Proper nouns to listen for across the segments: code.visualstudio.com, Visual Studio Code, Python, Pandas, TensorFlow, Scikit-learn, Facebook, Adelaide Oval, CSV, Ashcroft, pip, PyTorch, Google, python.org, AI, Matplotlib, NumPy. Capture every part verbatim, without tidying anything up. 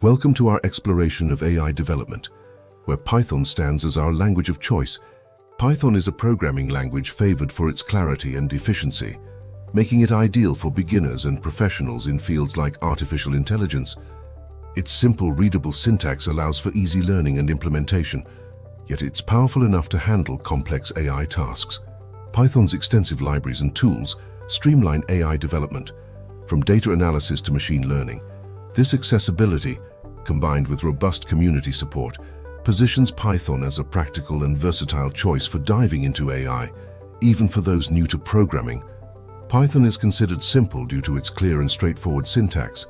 Welcome to our exploration of A I development, where Python stands as our language of choice. Python is a programming language favored for its clarity and efficiency, making it ideal for beginners and professionals in fields like artificial intelligence. Its simple, readable syntax allows for easy learning and implementation, yet it's powerful enough to handle complex A I tasks. Python's extensive libraries and tools streamline A I development, from data analysis to machine learning. This accessibility, combined with robust community support, positions Python as a practical and versatile choice for diving into A I, even for those new to programming. Python is considered simple due to its clear and straightforward syntax,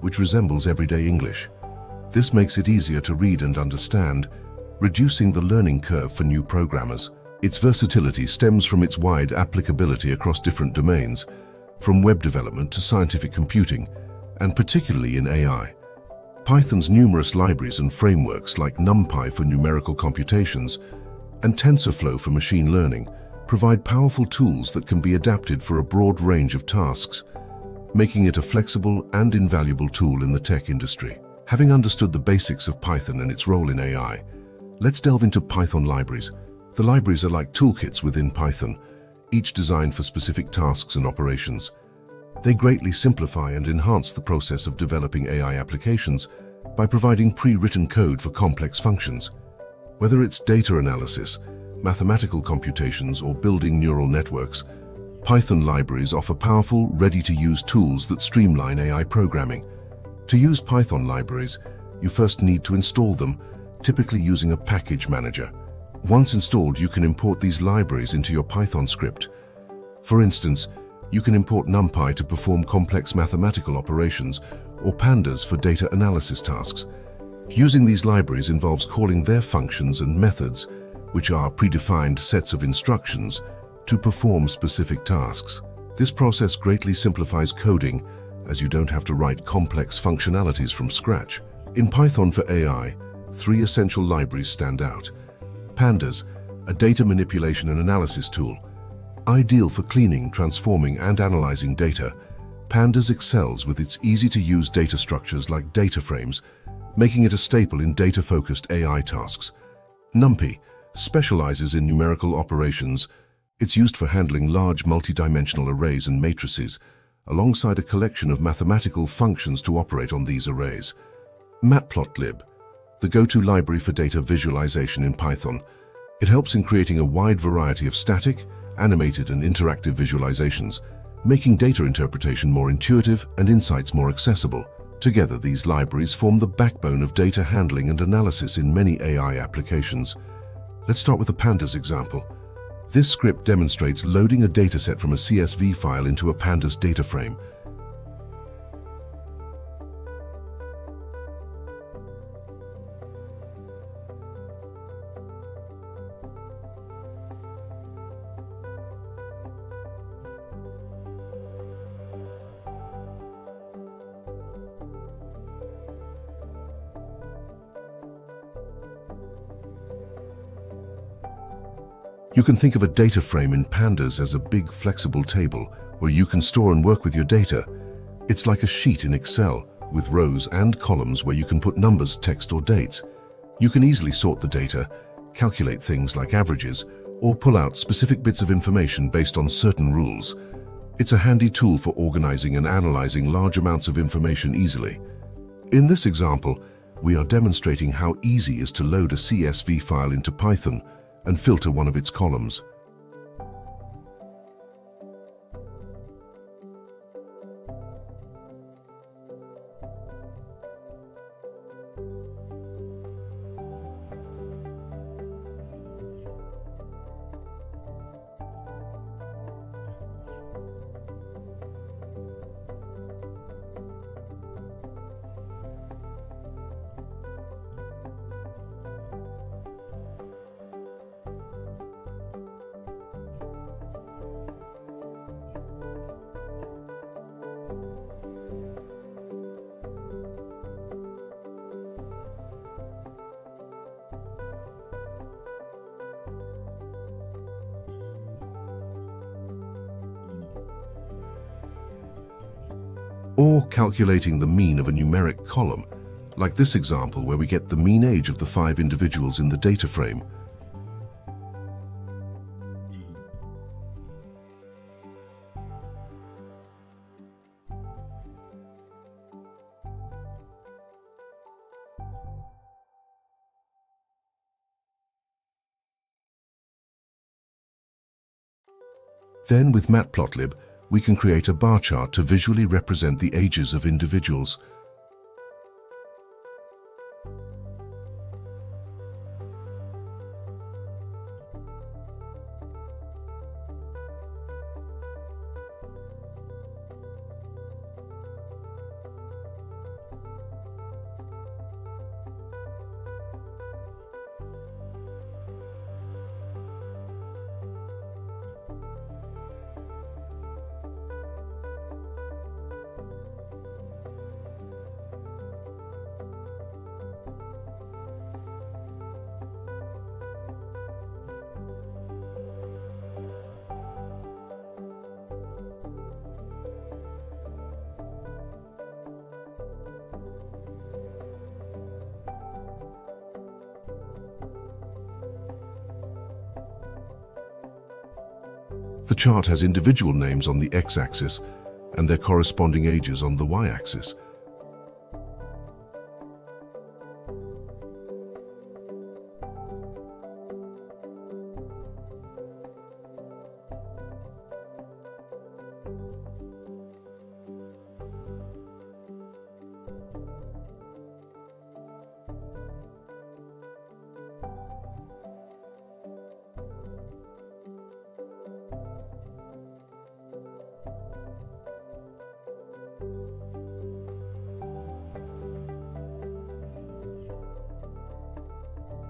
which resembles everyday English. This makes it easier to read and understand, reducing the learning curve for new programmers. Its versatility stems from its wide applicability across different domains, from web development to scientific computing, and particularly in A I. Python's numerous libraries and frameworks like NumPy for numerical computations and TensorFlow for machine learning provide powerful tools that can be adapted for a broad range of tasks, making it a flexible and invaluable tool in the tech industry. Having understood the basics of Python and its role in A I, let's delve into Python libraries. The libraries are like toolkits within Python, each designed for specific tasks and operations. They greatly simplify and enhance the process of developing A I applications by providing pre-written code for complex functions. Whether it's data analysis, mathematical computations, or building neural networks, Python libraries offer powerful, ready-to-use tools that streamline A I programming. To use Python libraries, you first need to install them, typically using a package manager. Once installed, you can import these libraries into your Python script. For instance, you can import NumPy to perform complex mathematical operations or Pandas for data analysis tasks. Using these libraries involves calling their functions and methods, which are predefined sets of instructions, to perform specific tasks. This process greatly simplifies coding, as you don't have to write complex functionalities from scratch. In Python for A I, three essential libraries stand out. Pandas, a data manipulation and analysis tool. Ideal for cleaning, transforming, and analyzing data, Pandas excels with its easy-to-use data structures like data frames, making it a staple in data-focused A I tasks. NumPy specializes in numerical operations. It's used for handling large multidimensional arrays and matrices, alongside a collection of mathematical functions to operate on these arrays. Matplotlib, the go-to library for data visualization in Python. It helps in creating a wide variety of static, animated and interactive visualizations, making data interpretation more intuitive and insights more accessible. Together, these libraries form the backbone of data handling and analysis in many A I applications. Let's start with the Pandas example. This script demonstrates loading a dataset from a C S V file into a Pandas data frame. You can think of a data frame in Pandas as a big flexible table where you can store and work with your data. It's like a sheet in Excel with rows and columns where you can put numbers, text or dates. You can easily sort the data, calculate things like averages, or pull out specific bits of information based on certain rules. It's a handy tool for organizing and analyzing large amounts of information easily. In this example, we are demonstrating how easy it is to load a C S V file into Python and filter one of its columns. Or calculating the mean of a numeric column like this example where we get the mean age of the five individuals in the data frame. Then with Matplotlib, we can create a bar chart to visually represent the ages of individuals. The chart has individual names on the x-axis and their corresponding ages on the y-axis.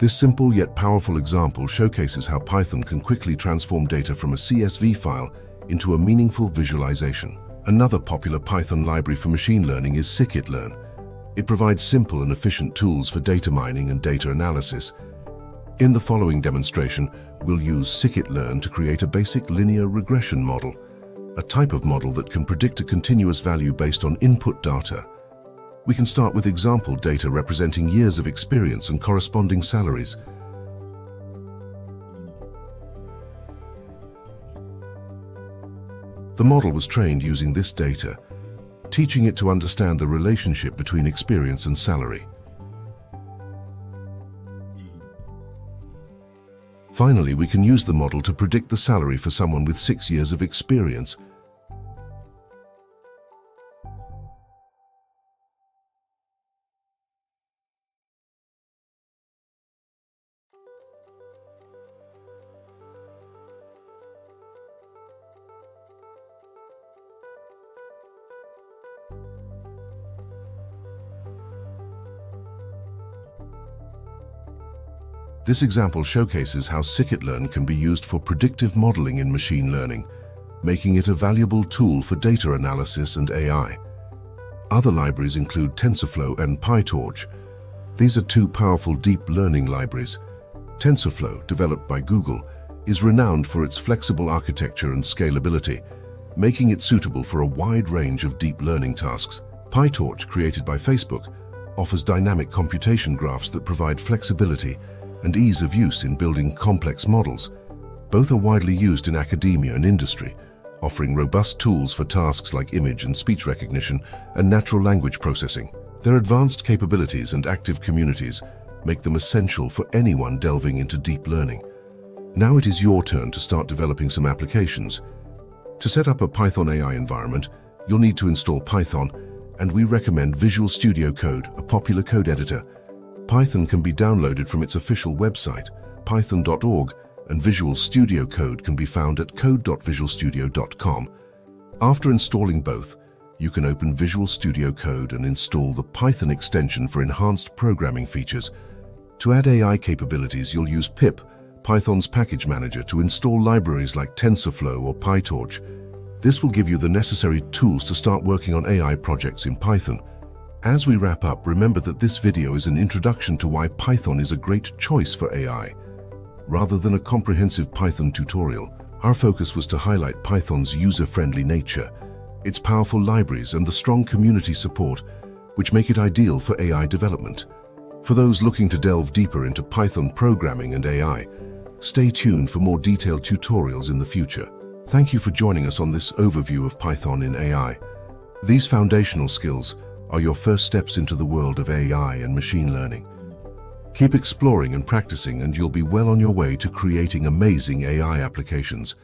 This simple yet powerful example showcases how Python can quickly transform data from a C S V file into a meaningful visualization. Another popular Python library for machine learning is Scikit-learn. It provides simple and efficient tools for data mining and data analysis. In the following demonstration, we'll use Scikit-learn to create a basic linear regression model, a type of model that can predict a continuous value based on input data. We can start with example data representing years of experience and corresponding salaries. The model was trained using this data, teaching it to understand the relationship between experience and salary. Finally, we can use the model to predict the salary for someone with six years of experience. This example showcases how Scikit-learn can be used for predictive modeling in machine learning, making it a valuable tool for data analysis and A I. Other libraries include TensorFlow and PyTorch. These are two powerful deep learning libraries. TensorFlow, developed by Google, is renowned for its flexible architecture and scalability, making it suitable for a wide range of deep learning tasks. PyTorch, created by Facebook, offers dynamic computation graphs that provide flexibility and ease of use in building complex models. Both are widely used in academia and industry, offering robust tools for tasks like image and speech recognition and natural language processing. Their advanced capabilities and active communities make them essential for anyone delving into deep learning. Now it is your turn to start developing some applications. To set up a Python A I environment, you'll need to install Python, and we recommend Visual Studio Code, a popular code editor. Python can be downloaded from its official website, python dot org, and Visual Studio Code can be found at code dot visual studio dot com. After installing both, you can open Visual Studio Code and install the Python extension for enhanced programming features. To add A I capabilities, you'll use pip, Python's package manager, to install libraries like TensorFlow or PyTorch. This will give you the necessary tools to start working on A I projects in Python. As we wrap up, remember that this video is an introduction to why Python is a great choice for A I. Rather than a comprehensive Python tutorial, our focus was to highlight Python's user-friendly nature, its powerful libraries, and the strong community support, which make it ideal for A I development. For those looking to delve deeper into Python programming and A I, stay tuned for more detailed tutorials in the future. Thank you for joining us on this overview of Python in A I. These foundational skills are your first steps into the world of A I and machine learning. Keep exploring and practicing, and you'll be well on your way to creating amazing A I applications.